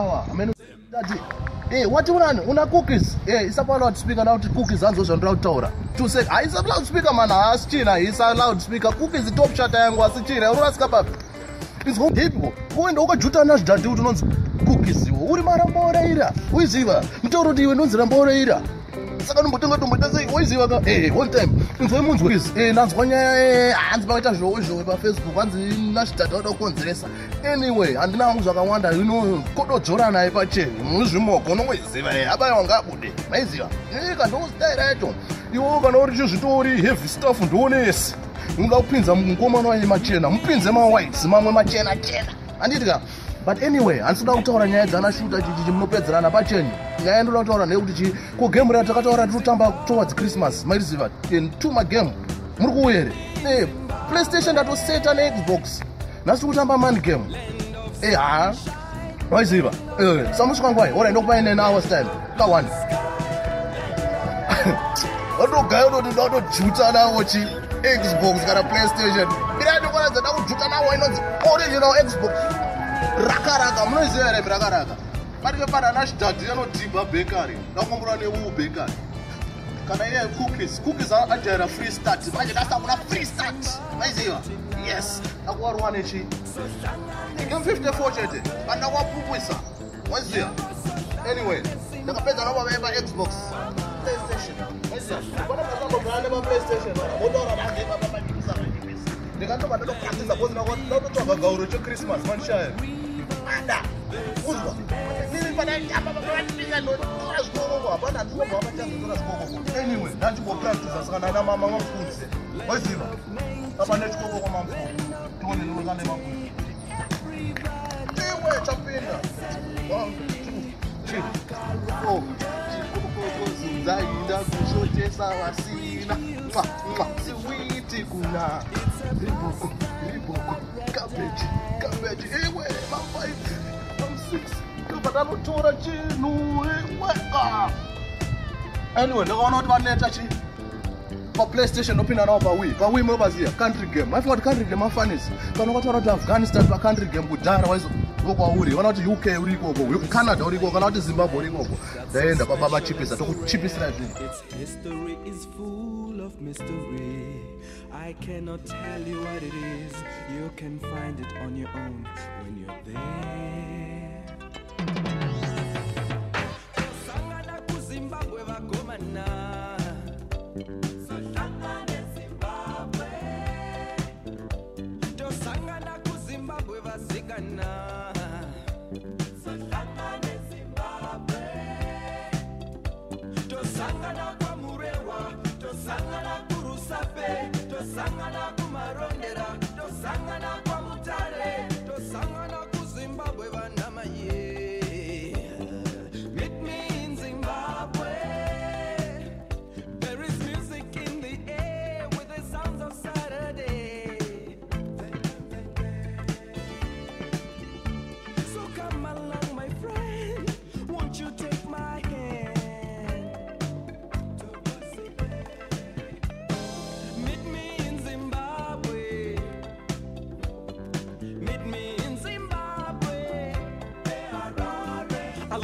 What you want? Una cookies? It's a loudspeaker now to cookies and those on Taura. To say, I is a loudspeaker man, I asked China, it's a loudspeaker, cookies, the top shot, and was a China, or ask about it's home people. Go and over Jutanash that do not cookies. Who is Marambora? Who is Eva? Mtoro, do you know Zambora? Second Mutuka to Mutasa, who is Eva? Hey, one time, in the moon's ways, and that's one and Sparta shows over Facebook, one's in Nash Tato Congress. Anyway, and now I wonder, you know, Koto Joran, I Pache, Musumo, Konois, Abayon Gabude, Mazia, you can do that. You can order story, have stuff and donuts. You know, pins and woman in my chin, and pins and my whites, Mamma, my chin, and it got. But anyway, and so doctor and I shoot at Mopeds and Abachen, and Rotor and LG, who game Rutamba towards Christmas, my receiver, in Tuma game, Murguere, PlayStation that was set on Xbox. That's what I'm a man game. Eh, ah, wise river. Someone's gone by, or I know by an hour's time. Come on. I don't go to the Chutana watching Xbox, got a PlayStation. I don't want to know Chutana, why not original Xbox? Rakaraka, I'm not saying Rakaraka. But if I nash that, you know, Tiba bakery, no one will bake. Can I hear cookies? Cookies are under a free start. Imagine that's a free start. Yes, I want one. She can 54 chatting, but now what pupisa? What's there? Anyway, the better Xbox, PlayStation. What about the PlayStation? What about the PlayStation? They can't talk about the practice of what not to talk about Christmas, one child. Manda, anyway, that's what practice and I'm a mama food. What's it? I'm a next over my food. Kuna riboko cabbage ewe mapaipi six kubadalotora chinu weka anyway ndakaona kuti vaneta chi pa PlayStation opinda nawo pa Wii mobaziya country game I forgot country game afanisi kana kwataura kuti Afghanistan pa country game kudhara waizo kwauri vana kuti UK uri ikoko uri Canada uri ikoko kana kuti Zimbabwe uri ikoko ndaenda kwa baba chipisa tokuchipisira zvinhu. History is full of mystery. I cannot tell you what it is. You can find it on your own when you're there. Sangana ku Zimbabwe vakomana. Sangana Zimbabwe. To sangana ku Zimbabwe vasikana. Sangana Zimbabwe. To sangana kwa murewa, to sangana kurusape. Tosangana kumarondera, tosangana kwamutare, tosangana kuZimbabwe vana maye. Meet me in Zimbabwe. There is music in the air with the sounds of Saturday. So come along, my friend, won't you take my hand? I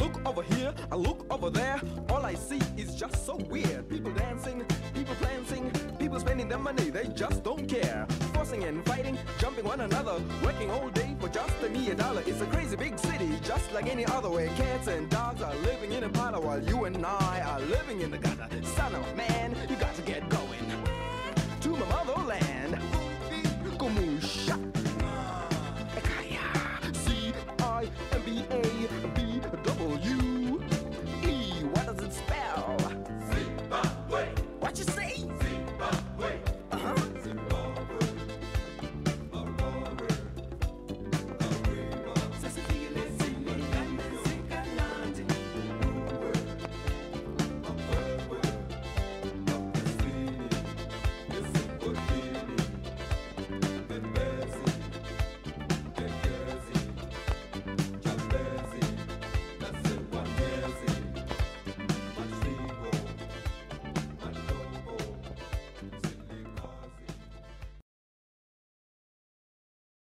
look over there, all I see is just so weird. People dancing, people prancing, people spending their money, they just don't care. Forcing and fighting, jumping one another, working all day for just $1. It's a crazy big city, just like any other way. Cats and dogs are living in a parlor while you and I are living in the gutter. Son of man, you got